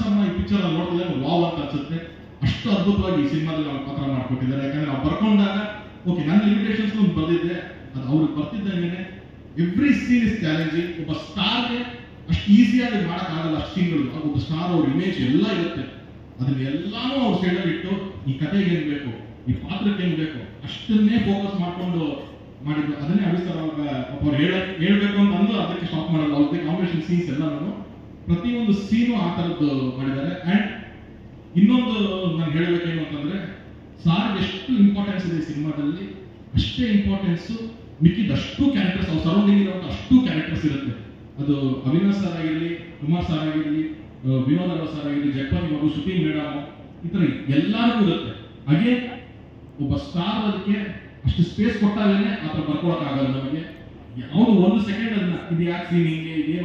ಶರ್ಮಾ ಈ ಪಿಕ್ಚರ್ ಅಲ್ಲಿ ನೋಡಿದ್ರೆ ವಾವ್ ಅಂತ ಅನ್ಸುತ್ತೆ. ಅಷ್ಟು ಅದ್ಭುತವಾಗಿ ಈ ಸಿನಿಮಾದಲ್ಲಿ ಅವ್ರ ಪಾತ್ರ ಮಾಡ್ಕೊಟ್ಟಿದ್ದಾರೆ. ಯಾಕಂದ್ರೆ ನಾವು ಬರ್ಕೊಂಡಾಗ ಓಕೆ ನನ್ನ ಲಿಮಿಟೇಷನ್ಸ್ ಒಂದು ಬರ್ದಿದ್ದೆ, ಅದು ಅವ್ರಿಗೆ ಬರ್ತಿದ್ದಂಗೆ ಎವ್ರಿ ಸೀನ್ ಇಸ್ ಚಾಲೆಂಜಿಂಗ್. ಒಬ್ಬ ಸ್ಟಾರ್ಗೆ ಅಷ್ಟು ಈಸಿಯಾಗಿ ಮಾಡೋಕ್ಕಾಗಲ್ಲ, ಅಷ್ಟು ಸೀನ್ಗಳು. ಒಬ್ಬ ಸ್ಟಾರ್ ಅವ್ರ ಇಮೇಜ್ ಎಲ್ಲ ಇರುತ್ತೆ, ಅದನ್ನ ಎಲ್ಲಾನು ಅವ್ರ ಸೈಡಲ್ಲಿ ಇಟ್ಟು ಈ ಕಥೆಗೆ ಏನ್ ಬೇಕು, ಈ ಪಾತ್ರಕ್ಕೆ ಏನ್ ಬೇಕು ಅಷ್ಟನ್ನೇ ಫೋಕಸ್ ಮಾಡಿಕೊಂಡು ಮಾಡಿದ್ರು. ಅದನ್ನೇ ಅಳಿಸ್ತಾರೆ. ಅವ್ರು ಹೇಳ್ಬೇಕು ಅಂತ ಅಂದ್ರು ಅದಕ್ಕೆ ಸ್ಟಾಪ್ ಮಾಡಲ್ಲ. ಅವ್ರದ್ದು ಕಾಂಬಿನೇಷನ್ ಸೀನ್ಸ್ ಎಲ್ಲ ನಾನು ಪ್ರತಿಯೊಂದು ಸೀನು ಆ ಥರದ್ದು ಮಾಡಿದ್ದಾರೆ. ಅಂಡ್ ಇನ್ನೊಂದು ನಾನು ಹೇಳಬೇಕೇನು ಅಂತಂದ್ರೆ ಸಾರ್ಗೆ ಎಷ್ಟು ಇಂಪಾರ್ಟೆನ್ಸ್ ಇದೆ ಸಿನಿಮಾದಲ್ಲಿ ಅಷ್ಟೇ ಇಂಪಾರ್ಟೆನ್ಸ್ ಮಿಕ್ಕಿದ ಅಷ್ಟು ಕ್ಯಾರೆಕ್ಟರ್ಸ್ ಅವ್ರ ಸರೌಂಡಿಂಗ್ ಇರುವಂತ ಅಷ್ಟು ಕ್ಯಾರೆಕ್ಟರ್ಸ್ ಇರುತ್ತೆ. ಅದು ಅವಿನಾಶ್ ಸರ್ ಆಗಿರಲಿ, ಕುಮಾರ್ ಸರ್ ಆಗಿರಲಿ, ವಿನೋದ್ ರಾವ್ ಸರ್ ಆಗಿರಲಿ, ಜಗಪತಿ ಬಾಬು, ಶೂಟಿಂಗ್ ಮೇಡಮ್, ಈ ತರ ಎಲ್ಲರಿಗೂ ಇರುತ್ತೆ. ಹಾಗೆ ಒಬ್ಬ ಸ್ಟಾರ್ ಅದಕ್ಕೆ ಅಷ್ಟು ಸ್ಪೇಸ್ ಕೊಟ್ಟಾಗಲೇ ಆ ಥರ ಬರ್ಕೊಳಕ್ಕಾಗಲ್ಲ ನಮಗೆ. ಅವನು ಒಂದು ಸೆಕೆಂಡ್ ಅದನ್ನ ಇದು ಯಾಕೆ ಸೀನ್ ಹಿಂಗೆ ಇದೆಯೋ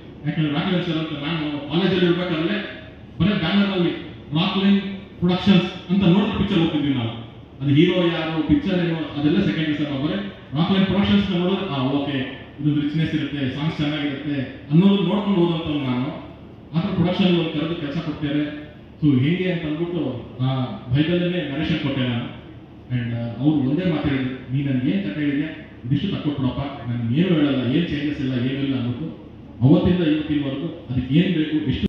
ಯಾಕಂದ್ರೆ ರಾಕ್ಲೈನ್ ಸರ್ ಅಂತ ನಾನು ಕಾಲೇಜಲ್ಲಿ ಇರ್ಬೇಕಾದ್ರೆ ಬರೀ ಬ್ಯಾನರಲ್ಲಿ ರಾಕ್ಲೈನ್ ಪ್ರೊಡಕ್ಷನ್ಸ್ ಅಂತ ನೋಡಿದ್ರೆ ಪಿಕ್ಚರ್ ಹೋಗ್ತಿದ್ವಿ ನಾವು. ಅದು ಹೀರೋ ಯಾರು, ಪಿಕ್ಚರ್ ಏನೋ ಅದೆಲ್ಲ ಸೆಕೆಂಡ್ ಸರ್. ನಾವು ಬರೀ ರಾಕ್ಲೈನ್ ಪ್ರೊಡಕ್ಷನ್ಸ್ ನೋಡೋದು ಓಕೆ ಇದೊಂದು ರಿಚ್ನೆಸ್ ಇರುತ್ತೆ, ಸಾಂಗ್ಸ್ ಚೆನ್ನಾಗಿರುತ್ತೆ ಅನ್ನೋದು ನೋಡ್ಕೊಂಡು ಹೋದಂತ ನಾನು ಆತರ ಪ್ರೊಡಕ್ಷನ್ ಕರೆದು ಕೆಲಸ ಕೊಡ್ತಾರೆ. ಸೊ ಹೇಗೆ ಅಂತ ಅಂದ್ಬಿಟ್ಟು ಆ ಭಯದಲ್ಲೇ ನರೇಶನ್ ಕೊಟ್ಟೆ ನಾನು. ಅಂಡ್ ಅವ್ರು ಒಂದೇ ಮಾತಾಡಿದ್ರು, ನೀ ನನ್ಗೆ ಏನ್ ಕತೆ ಹೇಳಿದೆ ಇದಿಷ್ಟು ತಕ್ಕೊಟ್ಬಿಡಪ್ಪ, ನನ್ಗೆ ಏನು ಹೇಳಲ್ಲ, ಏನ್ ಚೇಂಜಸ್ ಇಲ್ಲ ಏನಿಲ್ಲ ಅಂದ್ಬಿಟ್ಟು. ಅವತ್ತಿಂದ ಇವತ್ತಿನವರೆಗೂ ಅದಕ್ಕೆ ಏನ್ ಬೇಕು ಎಷ್ಟು